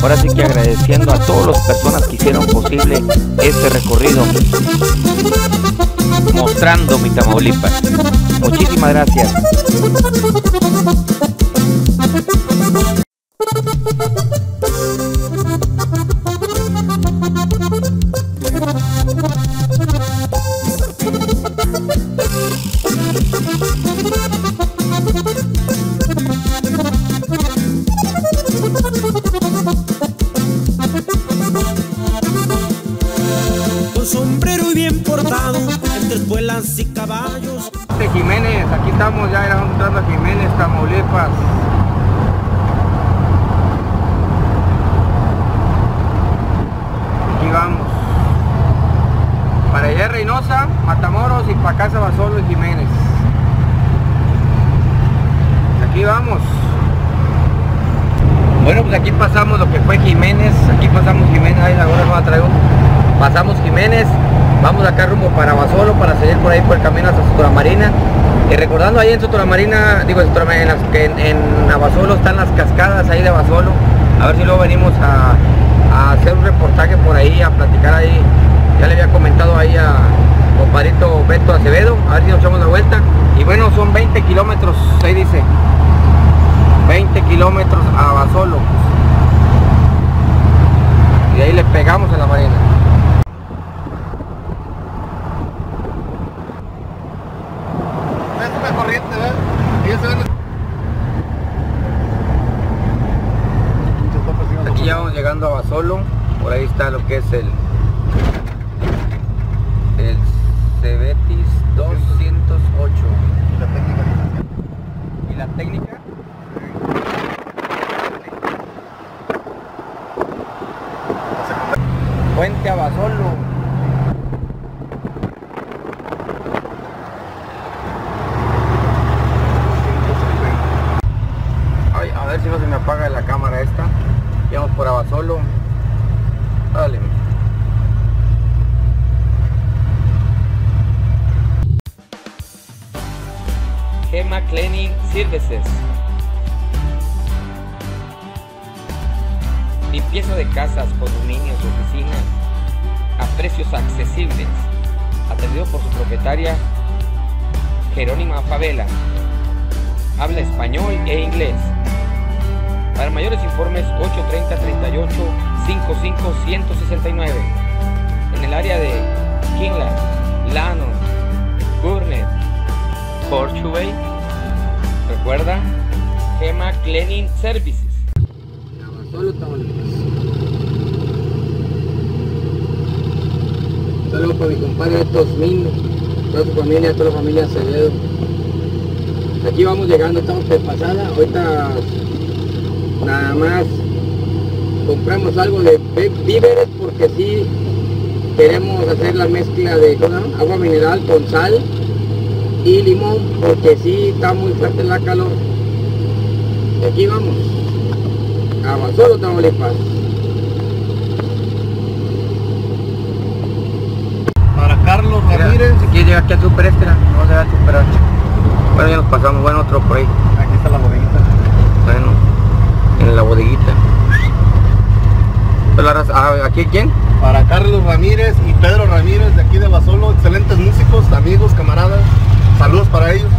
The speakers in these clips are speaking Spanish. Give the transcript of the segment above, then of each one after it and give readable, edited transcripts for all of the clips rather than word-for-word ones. Ahora sí que agradeciendo a todas las personas que hicieron posible este recorrido, mostrando mi Tamaulipas. Muchísimas gracias. Con sombrero y bien portado, entre espuelas y caballos. De Jiménez, aquí estamos ya entrando a Jiménez, Tamaulipas. Aquí vamos para allá Reynosa, Matamoros y para acá Sabasolo y Jiménez. Aquí vamos. Bueno, pues aquí pasamos lo que fue Jiménez, aquí pasamos Jiménez, ahí ahora no la traigo, pasamos Jiménez, vamos acá rumbo para Basolo para seguir por ahí por el camino hasta Sotolamarina, y recordando ahí en Sotolamarina, digo en Basolo están las cascadas ahí de Basolo, a ver si luego venimos a hacer un reportaje por ahí, a platicar ahí, ya le había comentado ahí a compadrito Beto Acevedo, a ver si nos echamos la vuelta, y bueno son 20 kilómetros, ahí dice. 20 kilómetros a Basolo y ahí le pegamos a la marina. Es una corriente, ¿verdad? Aquí ya vamos llegando a Basolo, por ahí está lo que es el Cebetis 208 y la técnica. Puente a Basolo. Ay, a ver si no se me apaga la cámara esta. Vamos por Abasolo. Dale. Gema Cleaning Services. Limpieza de casas, condominios, oficinas a precios accesibles. Atendido por su propietaria Jerónima Favela. Habla español e inglés. Para mayores informes 830-38-55-169. En el área de Kingland, Lano, Gurnett, Portubay. Recuerda, Gema Cleaning Services. Solo Tamaulipas. Saludos para mi compadre Tosmino, toda su familia, toda la familia Acevedo. Aquí vamos llegando, estamos de pasada. Ahorita nada más compramos algo de víveres porque sí queremos hacer la mezcla de agua mineral con sal y limón porque sí está muy fuerte la calor. Aquí vamos. A Basolo, Tamaulipas. Para Carlos Ramírez. Si quieres llegar aquí al Super Extra, vamos a llegar al Super Extra. Bueno, ya nos pasamos, bueno, otro por ahí. Aquí está la bodeguita. Bueno, en la bodeguita. ¿Aquí quién? Para Carlos Ramírez y Pedro Ramírez de aquí de Basolo, excelentes músicos, amigos, camaradas. Saludos para ellos.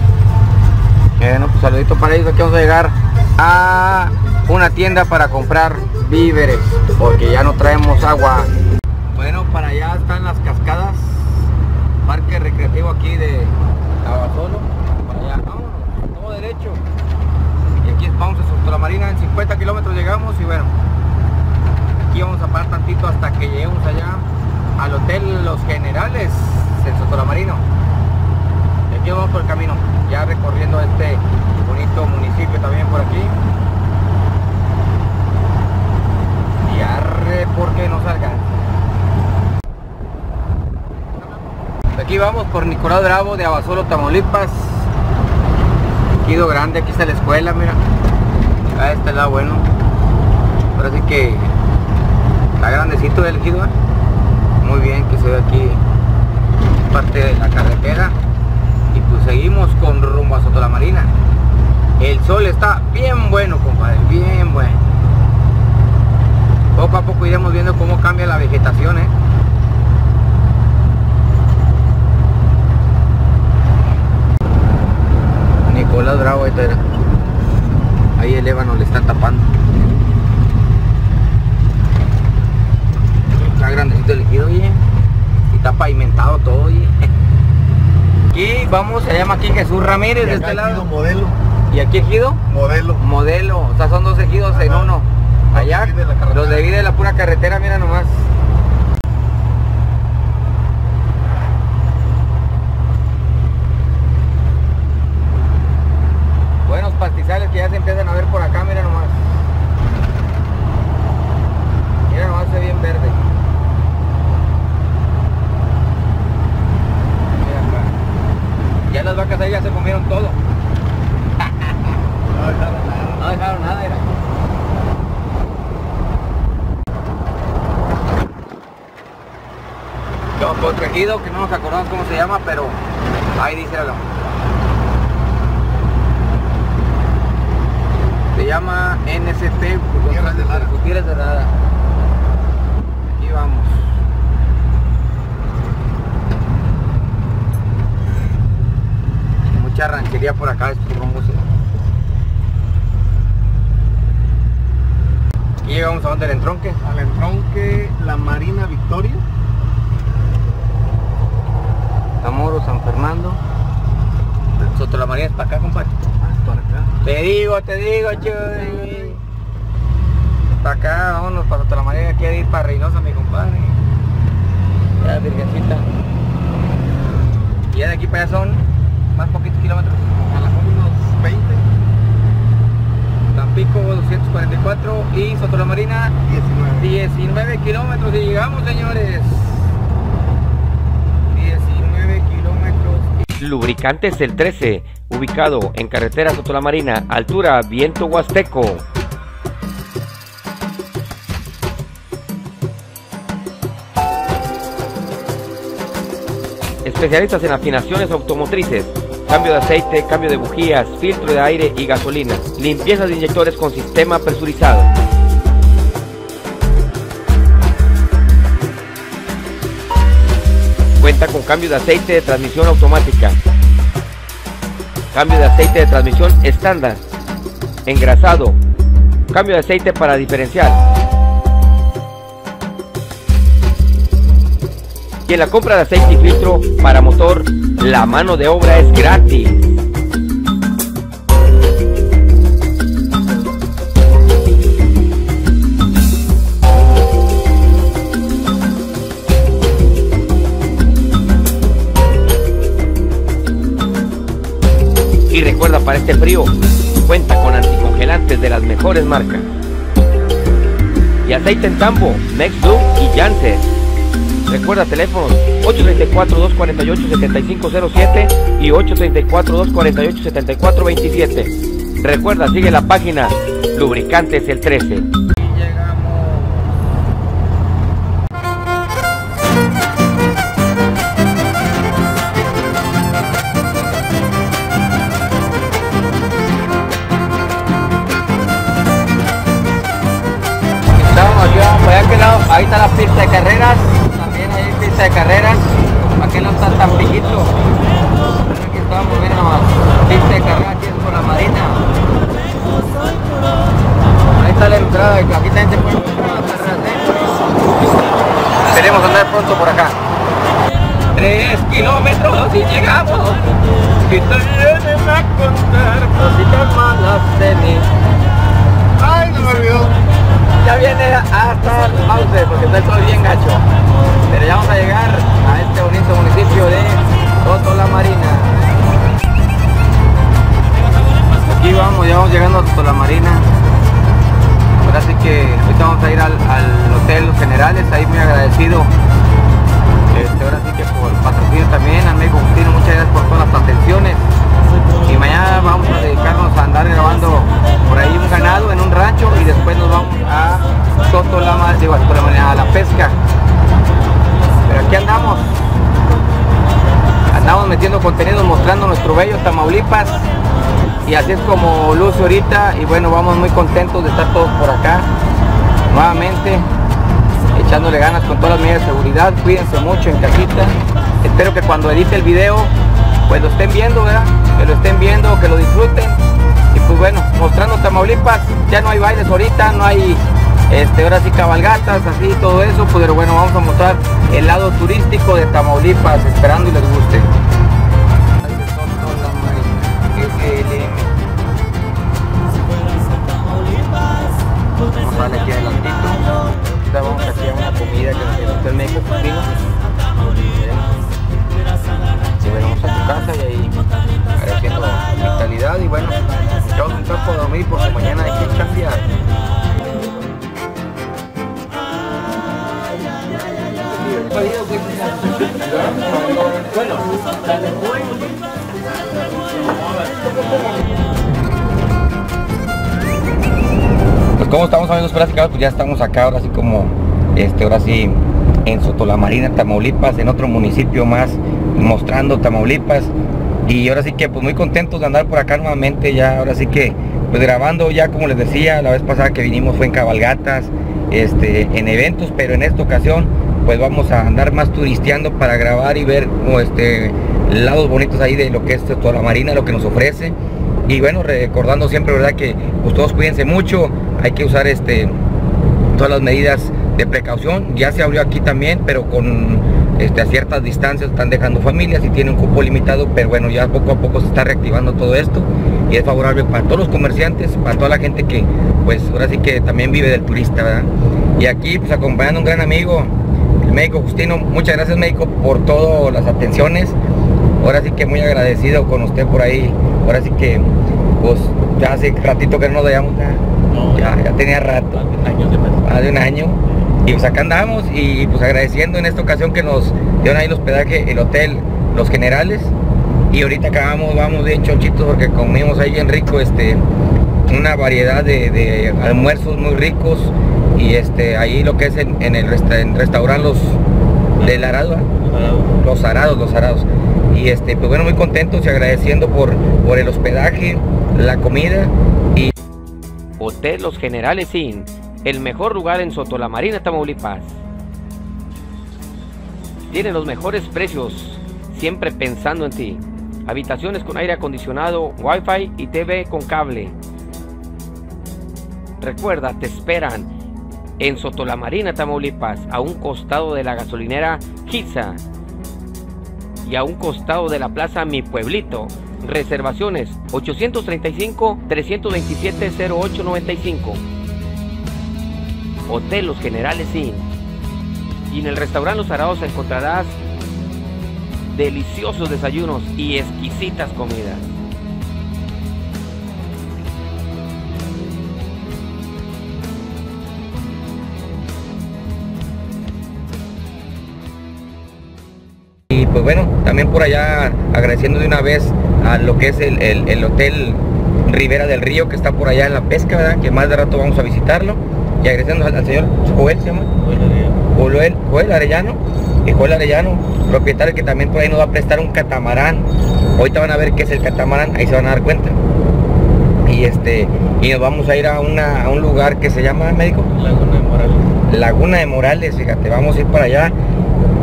Bueno, pues saludito para ellos, aquí vamos a llegar a una tienda para comprar víveres porque ya no traemos agua. Bueno, para allá están las cascadas, parque recreativo aquí de Abasolo. Para allá vamos, todo derecho. Y aquí vamos a Sotolamarina, en 50 kilómetros llegamos y bueno, aquí vamos a parar tantito hasta que lleguemos allá al Hotel Los Generales en Sotolamarino. Y aquí vamos por el camino, ya recorriendo este bonito municipio también por aquí. Porque no salgan. Aquí vamos por Nicolás Bravo de Abasolo, Tamaulipas. Quido grande, aquí está la escuela, mira. Ahí está el lado bueno. Parece que está grandecito del Quido. Muy bien que se ve aquí parte de la carretera. Y pues seguimos con rumbo a Sotolamarina. El sol está bien bueno, compadre, bien bueno. Poco a poco iremos viendo cómo cambia la vegetación, ¿eh? Nicolás Bravo, ahí el ébano le está tapando. Está grandecito el ejido, oye. Y está pavimentado todo, oye. Y vamos, se llama aquí Jesús Ramírez de este lado. Modelo. ¿Y aquí ejido? Modelo. Modelo, o sea, son dos ejidos en uno. Allá, los de vida de la pura carretera, mira nomás. Buenos pastizales que ya se empiezan a ver por acá, mira nomás. Mira nomás, se ve bien verde. Mira acá. Ya las vacas ahí ya se comieron todo. No dejaron nada, era. Otro ejido que no nos acordamos cómo se llama, pero ahí dice algo. Se llama NCT Gutiérrez de Lara. Aquí vamos. Mucha ranchería por acá, estos rumbos. Aquí llegamos a donde el entronque. Al entronque La Marina Victoria. Zamoro, San Fernando, Soto La María es para acá, compadre. Ah, es para acá. Te digo, chuy. Para acá, vámonos para Soto La María, quiere ir para Reynosa, mi compadre. Ya, virgencita. Y ya de aquí para allá son más poquitos kilómetros. A la mejor unos 20. Tampico 244 y Soto La Marina 19. 19 kilómetros y llegamos, señores. Lubricantes El 13, ubicado en carretera Soto La Marina, altura Viento Huasteco. Especialistas en afinaciones automotrices, cambio de aceite, cambio de bujías, filtro de aire y gasolina, limpieza de inyectores con sistema presurizado. Cuenta con cambio de aceite de transmisión automática, cambio de aceite de transmisión estándar, engrasado, cambio de aceite para diferencial. Y en la compra de aceite y filtro para motor, la mano de obra es gratis. Y recuerda, para este frío, cuenta con anticongelantes de las mejores marcas. Y aceite en tambo, Nextloop y Janssen. Recuerda, teléfonos 834-248-7507 y 834-248-7427. Recuerda, sigue la página Lubricantes El 13. Ahí está la pista de carreras, también hay pista de carreras, aquí no está tan pijito. Aquí estamos, miren nomás, pista de carreras aquí es por La Marina. Ahí está la entrada, aquí también se puede encontrar las carreras. Queremos andar pronto por acá. 3 kilómetros y llegamos. Y te vienen a contar cositas malas de mí. Ay, no me olvidó. Ya viene hasta el Mauser porque está el sol bien gacho, pero ya vamos a llegar a este bonito municipio de Soto La Marina. Aquí vamos, ya vamos llegando a Soto La Marina. Ahora sí que ahorita vamos a ir al Hotel Los Generales, ahí muy agradecido. Ahora sí que por el patrocinio también, amigo Agustino, muchas gracias por todas las atenciones. Y mañana vamos a dedicarnos a andar grabando por ahí un ganado en un rancho y después nos vamos a Soto La Marina, digo, a la pesca. Pero aquí andamos metiendo contenido, mostrando nuestro bello Tamaulipas, y así es como luce ahorita. Y bueno, vamos muy contentos de estar todos por acá nuevamente. echándole ganas con todas las medidas de seguridad. Cuídense mucho en casita. Espero que cuando edite el video, pues lo estén viendo, ¿verdad? Que lo estén viendo, que lo disfruten. Y pues bueno, mostrando Tamaulipas, ya no hay bailes ahorita, no hay ahora sí cabalgatas, así todo eso, pero bueno, vamos a mostrar el lado turístico de Tamaulipas, esperando y les guste. Vamos aquí adelantito. Ahorita vamos aquí a una comida que nos inventó el médico Cupino. Y bueno, vamos a tu casa y ahí agradeciendo hospitalidad. Y bueno, vamos a entrar por dormir porque mañana hay que chambear. Pues como estamos amigos platicados, pues ya estamos acá ahora sí como ahora sí en Sotolamarina, Tamaulipas, en otro municipio más, mostrando Tamaulipas. Y ahora sí que pues muy contentos de andar por acá nuevamente, ya ahora sí que pues grabando, ya como les decía, la vez pasada que vinimos fue en cabalgatas, en eventos, pero en esta ocasión pues vamos a andar más turisteando para grabar y ver como lados bonitos ahí de lo que es Sotolamarina, lo que nos ofrece. Y bueno, recordando siempre, verdad, que pues todos cuídense mucho, hay que usar todas las medidas de precaución. Ya se abrió aquí también, pero con a ciertas distancias, están dejando familias y tiene un cupo limitado, pero bueno, ya poco a poco se está reactivando todo esto y es favorable para todos los comerciantes, para toda la gente que pues ahora sí que también vive del turista, ¿verdad? Y aquí pues acompañando a un gran amigo, el médico Justino. Muchas gracias, médico, por todas las atenciones. Ahora sí que muy agradecido con usted por ahí. Ahora sí que pues ya hace ratito que no nos veíamos, ya tenía rato, más de un año, y pues acá andamos. Y pues agradeciendo en esta ocasión que nos dieron ahí el hospedaje, el hotel Los Generales. Y ahorita acabamos, vamos bien chonchitos porque comimos ahí bien rico, una variedad de almuerzos muy ricos. Y ahí lo que es en restaurante Los Arados. Y pues bueno, muy contentos y agradeciendo por el hospedaje, la comida. Y Hotel Los Generales Inn, el mejor lugar en Sotolamarina, Tamaulipas. Tiene los mejores precios, siempre pensando en ti. Habitaciones con aire acondicionado, wifi y TV con cable. Recuerda, te esperan en Sotolamarina, Tamaulipas, a un costado de la gasolinera Giza y a un costado de la plaza Mi Pueblito. Reservaciones 835-327-0895. Hotel Los Generales Inn. Y en el restaurante Los Arados encontrarás deliciosos desayunos y exquisitas comidas. Y pues bueno, también por allá agradeciendo de una vez a lo que es el hotel Ribera del Río, que está por allá en La Pesca, ¿verdad? Que más de rato vamos a visitarlo. Y agradeciendo al señor Joel, ¿se llama? Joel Arellano, propietario, que también por ahí nos va a prestar un catamarán. Ahorita van a ver qué es el catamarán, ahí se van a dar cuenta. Y y nos vamos a ir a un lugar que se llama, médico, Laguna de Morales. Laguna de Morales, fíjate, vamos a ir para allá.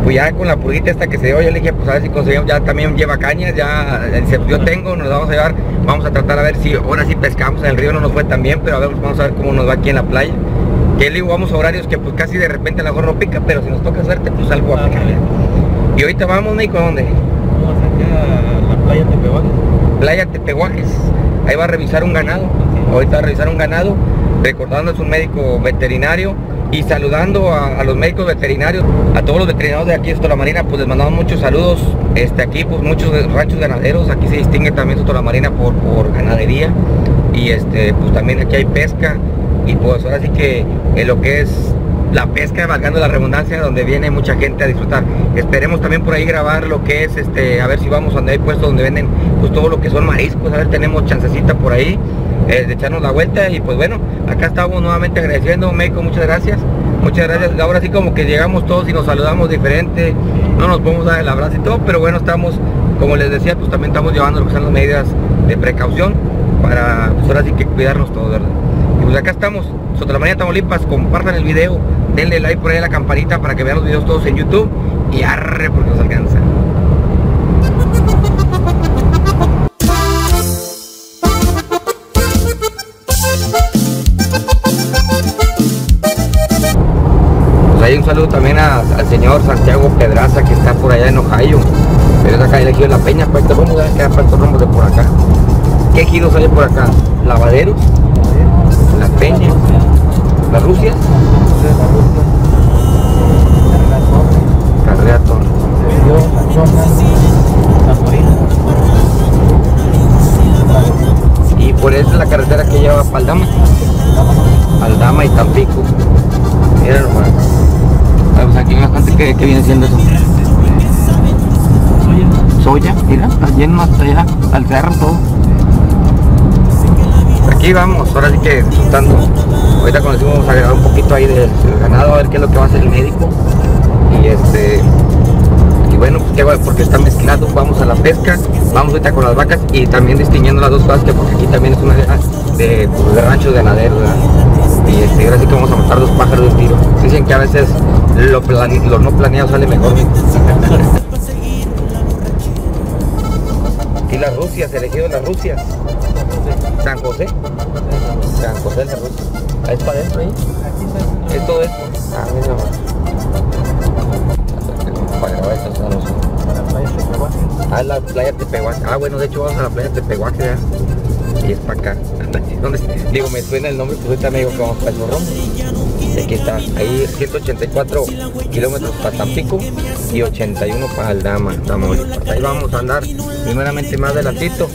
Pues ya con la purguita esta que se dio, yo le dije, pues a ver si conseguimos, ya también lleva cañas, ya yo tengo, nos vamos a llevar, vamos a tratar a ver si ahora sí pescamos. En el río no nos fue tan bien, pero a ver, vamos a ver cómo nos va aquí en la playa. Que le vamos a horarios que pues casi de repente a lo mejor no pica, pero si nos toca suerte, pues algo va a picar. Y ahorita vamos, Nico, ¿a dónde? Vamos aquí a la playa Tepehuajes. Playa Tepehuajes, ahí va a revisar un ganado, ahorita va a revisar un ganado, recordando es un médico veterinario. Y saludando a los médicos veterinarios, a todos los veterinarios de aquí de Sotolamarina, pues les mandamos muchos saludos. Aquí pues muchos ranchos ganaderos, aquí se distingue también Sotolamarina por ganadería. Y pues también aquí hay pesca. Y pues ahora sí que lo que es la pesca, valgando la redundancia, donde viene mucha gente a disfrutar. Esperemos también por ahí grabar lo que es, a ver si vamos donde hay puestos donde venden pues todo lo que son mariscos, a ver, tenemos chancecita por ahí de echarnos la vuelta. Y pues bueno, acá estamos nuevamente agradeciendo, médico, muchas gracias. Ahora sí como que llegamos todos y nos saludamos diferente, no nos podemos dar el abrazo y todo, pero bueno, estamos, como les decía, pues también estamos llevando lo que son las medidas de precaución para, pues ahora sí que cuidarnos todos, ¿verdad? Y pues acá estamos, Sotolamarina, Tamaulipas. Compartan el video, denle like por ahí a la campanita para que vean los videos todos en YouTube. Y arre, porque nos alcanza. Pues ahí un saludo también al señor Santiago Pedraza, que está por allá en Ohio, pero es acá elegido en La Peña. Para este rumbo debe quedar para estos rumbos de por acá. ¿Qué giros hay por acá? Lavaderos, La Peña, La Rusia, Carrera Torres, La Chona, y por eso es la carretera que lleva para Aldama y Tampico. Mira hermano, pues aquí hay bastante que viene siendo eso. Soya, mira, está lleno hasta allá, al cerro todo. Aquí vamos, ahora sí que disfrutando. Ahorita con eso vamos a grabar un poquito ahí del ganado, a ver qué es lo que va a hacer el médico. Y bueno, pues qué bueno, porque está mezclado. Vamos a la pesca, vamos ahorita con las vacas y también distinguiendo las dos cosas, que porque aquí también es una de rancho ganadero, ¿verdad? Y ahora sí que vamos a matar dos pájaros de un tiro. Dicen que a veces lo no planeado sale mejor. Y las rusias, elegido las rusias. San José de la Rusia. Ahí es para adentro, ahí. Aquí es todo esto. Ah, mira más. Para grabar esto, está los. Ah, la playa Tepehuac. Ah, bueno, de hecho vamos a la playa Tepehuac, ¿eh? Y es para acá. Digo, me suena el nombre, pues ahorita me digo que vamos para el Morrón. Aquí está, ahí 184 kilómetros para Tampico y 81 para Aldama. Ahí vamos a andar primeramente más adelantito.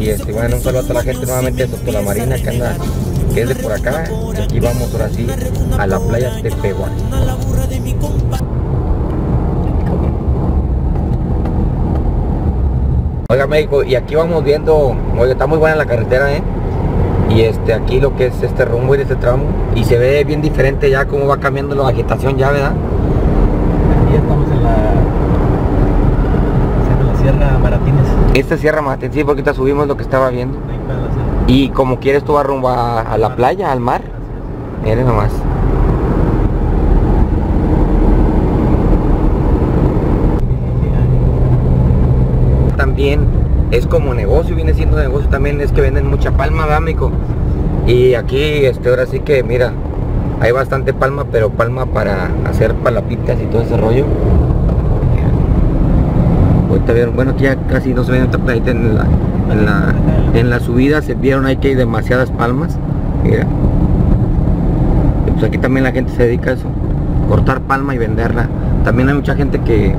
Y bueno, un saludo a toda la gente nuevamente de Soto la Marina, que anda, que es de por acá. Y aquí vamos ahora sí a la playa de Tepehuac. Oiga médico, y aquí vamos viendo, oiga, está muy buena la carretera, ¿eh? Y aquí lo que es este rumbo y este tramo, y se ve bien diferente ya cómo va cambiando la vegetación ya, ¿verdad? Aquí estamos en la Sierra Maratines. Esta es Sierra Maratines, sí, porque ahorita subimos lo que estaba viendo. Y como quieres tú vas rumbo a la playa, al mar. Miren nomás. También es como negocio, viene siendo negocio también, es que venden mucha palma, ¿verdad, mico? Y aquí ahora sí que mira, hay bastante palma, pero palma para hacer palapitas y todo ese rollo. Ahorita vieron, bueno, aquí ya casi no se ven en la subida, se vieron ahí que hay demasiadas palmas. Mira, pues aquí también la gente se dedica a eso, cortar palma y venderla. También hay mucha gente que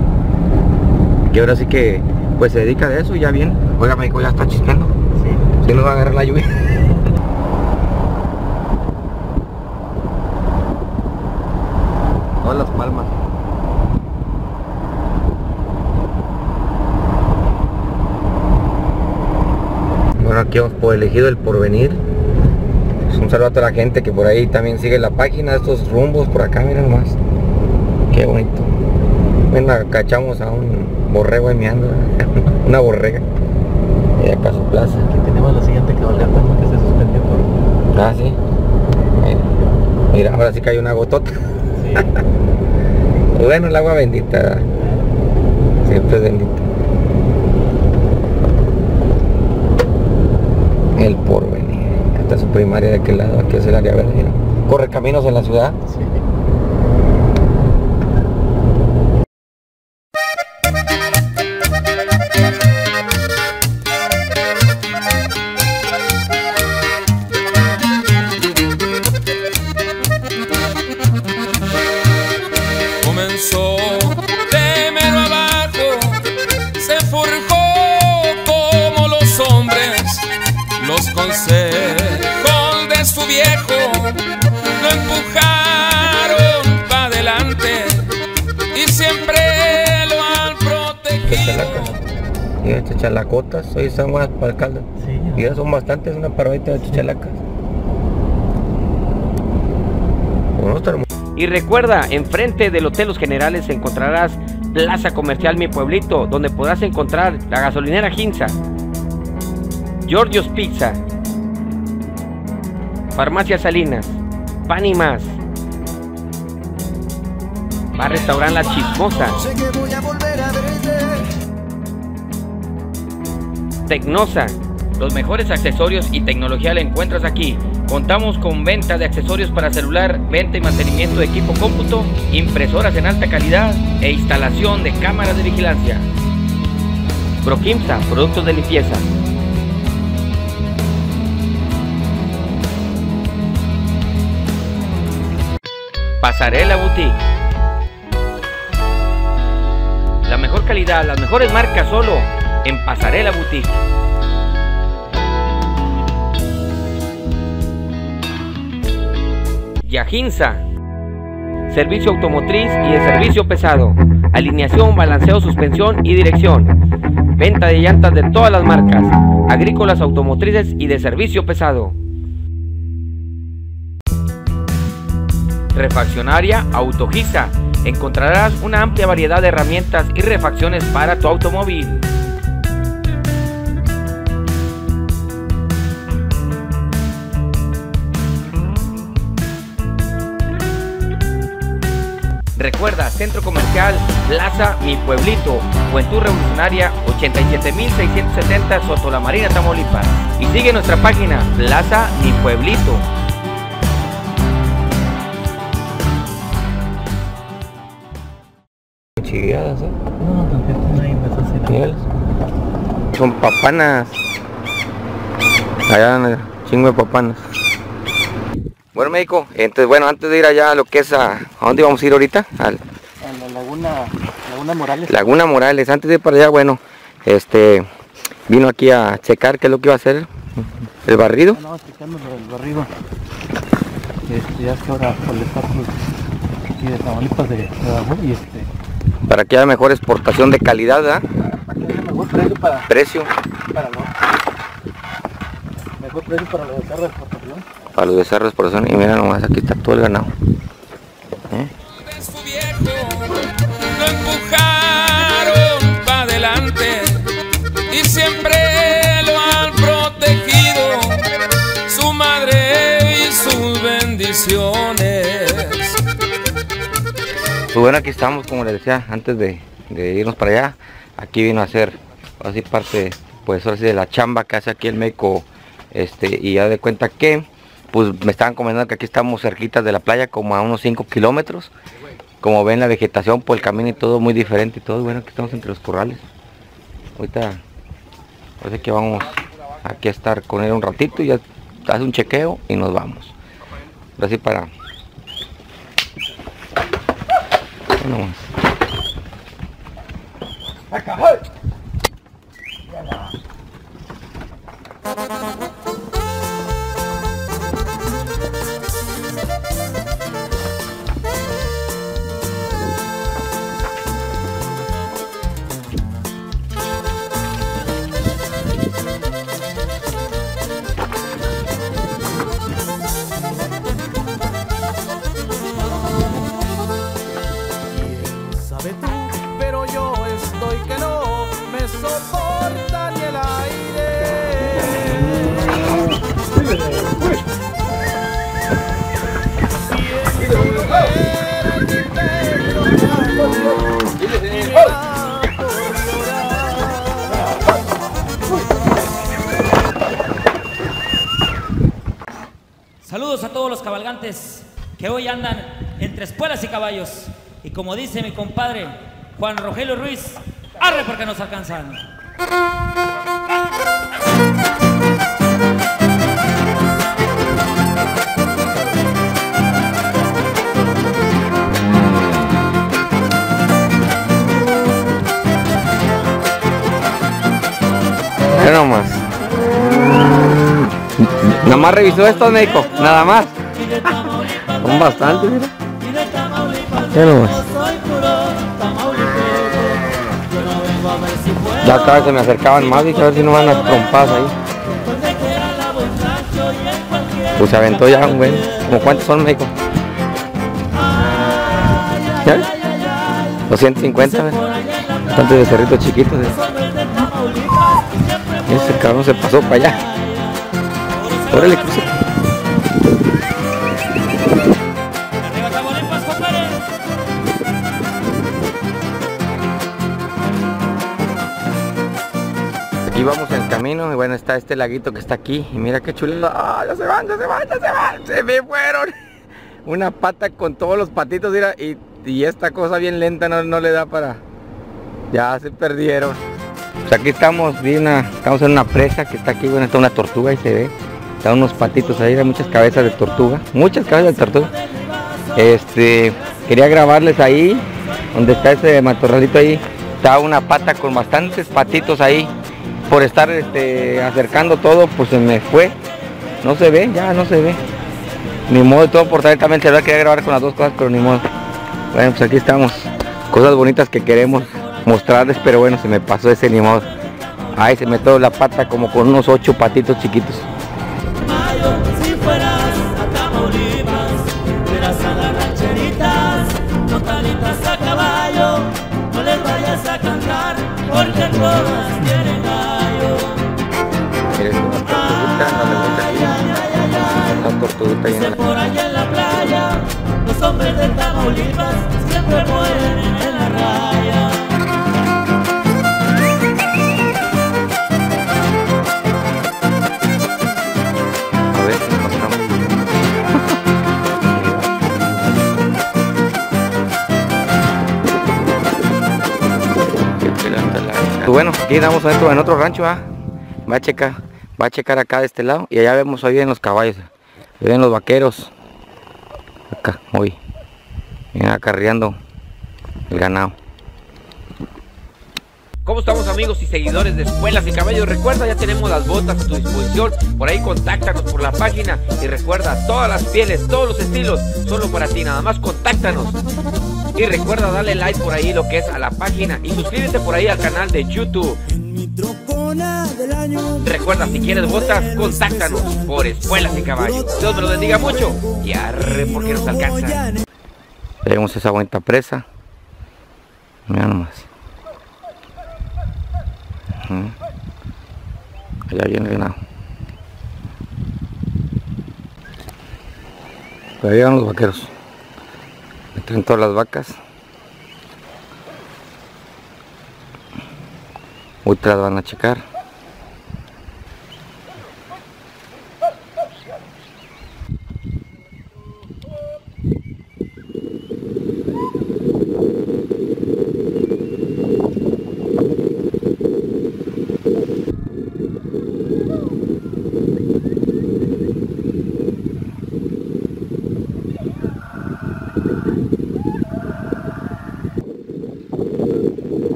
ahora sí que pues se dedica a eso, ya bien. Oiga, médico, ya está chispeando. Sí. ¿Sí nos va a agarrar la lluvia? Todas las palmas. Bueno, aquí hemos elegido el Porvenir. Pues un saludo a toda la gente que por ahí también sigue la página, estos rumbos por acá, miren nomás. Qué bonito. Bueno, cachamos a un borrego meando, una borrega. Y acá su plaza. Aquí tenemos la siguiente cabalgata que se suspendió por... Ah, sí. Mira, ahora sí que hay una gotota. Sí. Bueno, el agua bendita. Siempre es bendita. El Porvenir. Hasta su primaria de aquel lado, aquí es el área verde. Corre caminos en la ciudad. Sí. Chalacotas, hoy están buenas para el caldo. Sí, y ya son bastantes, una paradita de chichalacas. Y recuerda, enfrente del Hotel Los Generales encontrarás Plaza Comercial Mi Pueblito, donde podrás encontrar la gasolinera Ginza, Giorgio's Pizza, Farmacia Salinas, Pan y Más, Va a restaurar La Chismosa. Tecnosa. Los mejores accesorios y tecnología la encuentras aquí. Contamos con venta de accesorios para celular, venta y mantenimiento de equipo cómputo, impresoras en alta calidad e instalación de cámaras de vigilancia. Proquimsa, productos de limpieza. Pasarela Boutique. La mejor calidad, las mejores marcas solo en Pasarela Boutique. Yajinsa. Servicio automotriz y de servicio pesado. Alineación, balanceo, suspensión y dirección. Venta de llantas de todas las marcas. Agrícolas, automotrices y de servicio pesado. Refaccionaria Autogisa. Encontrarás una amplia variedad de herramientas y refacciones para tu automóvil. Recuerda, Centro Comercial Plaza Mi Pueblito, Juventud Revolucionaria 87.670 Soto La Marina, Tamaulipas. Y sigue nuestra página Plaza Mi Pueblito. Chiviadas, ¿eh? No, tampoco nadie empezó a hacer nada. Son papanas. Allá en el chingo de papanas. Bueno, médico, entonces, bueno, antes de ir allá a lo que es ¿a dónde vamos a ir ahorita? A la Laguna Morales. Laguna Morales, antes de ir para allá, bueno, vino aquí a checar qué es lo que iba a hacer el barrido. No, checando el barrido. Ya es que ahora por el estado aquí de Tamaulipas de Abajo y para que haya mejor exportación de calidad, ¿verdad? Para que haya mejor precio para... Precio. Para los... Mejor precio para los becerros de exportación. Para los becerros de exportación. Y mira nomás, aquí está todo el ganado. Lo empujaron para adelante y siempre lo han protegido su madre y sus bendiciones. Pues bueno, aquí estamos, como les decía, antes de irnos para allá. Aquí vino a hacer así parte, pues ahora sí, de la chamba que hace aquí el médico. Y ya de cuenta que, pues me estaban comentando que aquí estamos cerquitas de la playa, como a unos 5 kilómetros. Como ven, la vegetación por el camino y todo muy diferente y todo. Bueno, aquí estamos entre los corrales. Ahorita parece que vamos aquí a estar con él un ratito, ya hace un chequeo y nos vamos. Ahora sí para... Nomás. Saludos a todos los cabalgantes que hoy andan entre espuelas y caballos. Y como dice mi compadre Juan Rogelio Ruiz, arre porque nos alcanzan. Nada más. Nada más revisó esto, médico. Nada más. Son bastante, mira. Nada más. Ya cada vez se me acercaban más, y a ver si no van las trompadas ahí. Pues se aventó ya un buen. ¿Cómo cuántos son, médico? ¿Ya? 250, ¿ves? Tantos becerritos chiquitos, Ese cabrón se pasó para allá. Órale, cruce. vamos en camino y bueno, está este laguito que está aquí y mira qué chulada. ¡Ah, ya se van, ya se van, ya se van! ¡Se me fueron! Una pata con todos los patitos, mira, y esta cosa bien lenta no le da para... Ya se perdieron. Pues aquí estamos, estamos en una presa que está aquí, bueno, está una tortuga y se ve. Están unos patitos ahí, hay muchas cabezas de tortuga. Muchas cabezas de tortuga. Quería grabarles ahí, donde está ese matorralito ahí. Está una pata con bastantes patitos ahí. Por estar acercando todo, pues se me fue. No se ve, ya no se ve. Ni modo, todo por saber también se va a querer grabar con las dos cosas, pero ni modo. Bueno, pues aquí estamos. Cosas bonitas que queremos mostrarles, pero bueno, se me pasó ese ni modo. Ahí se me tocó la pata como con unos 8 patitos chiquitos. Por allá en la playa, los hombres de Tamaulipas siempre mueren en la raya. A ver, pasamos. Bueno, aquí estamos adentro en otro rancho, ¿eh? Va a checar acá de este lado y allá vemos hoy en los caballos. Ven los vaqueros acá hoy, vienen acarreando el ganado. ¿Cómo estamos, amigos y seguidores de Espuelas y Caballos? Recuerda, ya tenemos las botas a tu disposición. Por ahí contáctanos por la página. Y recuerda, todas las pieles, todos los estilos, solo para ti. Nada más contáctanos. Y recuerda darle like por ahí lo que es a la página. Y suscríbete por ahí al canal de YouTube. Recuerda, si quieres botas, contáctanos por Espuelas y Caballos. Dios me lo bendiga mucho. Y arre porque nos alcanza. Tenemos esa bonita presa. Mira nomás. Allá viene el ganado. Pero ahí van los vaqueros. Meten todas las vacas. Ahorita las van a checar.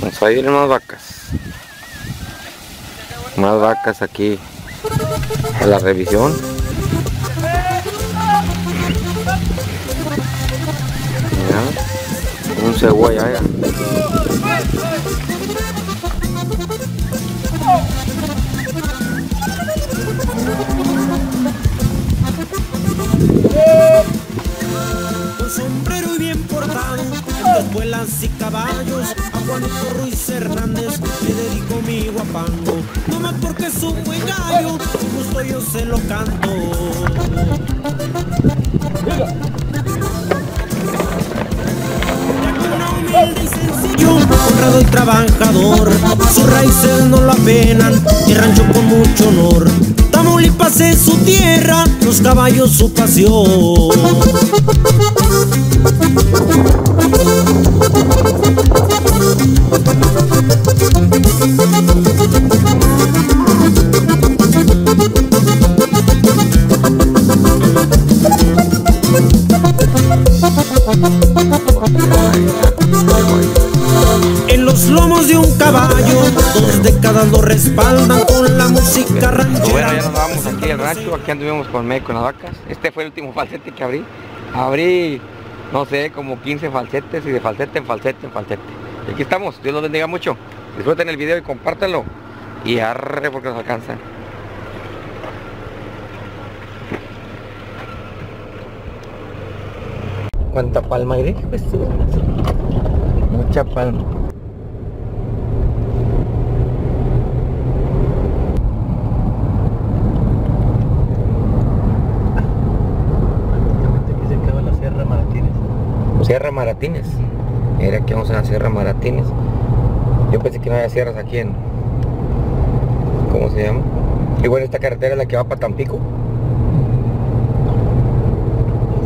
Pues ahí vienen más vacas aquí a la revisión. Mira, un cebo allá. Con sombrero y bien portado, espuelas y caballos. Juanito Ruiz Hernández le dedico mi guapango, nomás porque es un buen gallo, justo yo se lo canto. Una humilde y sencillo, honrado y trabajador, sus raíces no lo apenan y rancho con mucho honor. Tamaulipas es su tierra, los caballos su pasión. En los lomos de un caballo, 2 décadas lo respaldan con la música ranchera. Bueno, ya nos vamos aquí al rancho, aquí anduvimos con Meco con las vacas. Este fue el último falsete que abrí. Abrí, no sé, como 15 falsetes y de falsete en falsete en falsete. Y aquí estamos, Dios los bendiga mucho. Disfruten el video y compártanlo. Y arre porque nos alcanza. ¿Cuánta palma hay? Pues sí, mucha palma. Maratines. Mira, aquí vamos a la Sierra Maratines. Yo pensé que no había sierras aquí en... ¿Cómo se llama? Y bueno, esta carretera es la que va para Tampico.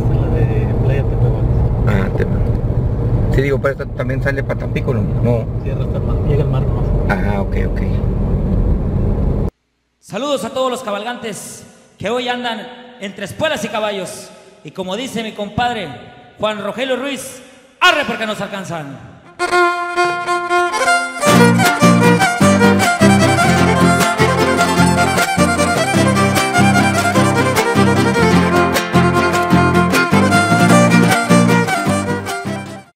No, es la de Playa Tepehuanes. Ah, Tepehuanes. Sí, digo, pero esta también sale para Tampico, ¿no? No. Sierra hasta el mar, llega el mar nomás. Ah, ok, ok. Saludos a todos los cabalgantes que hoy andan entre espuelas y caballos. Y como dice mi compadre Juan Rogelio Ruiz, arre porque nos alcanzan.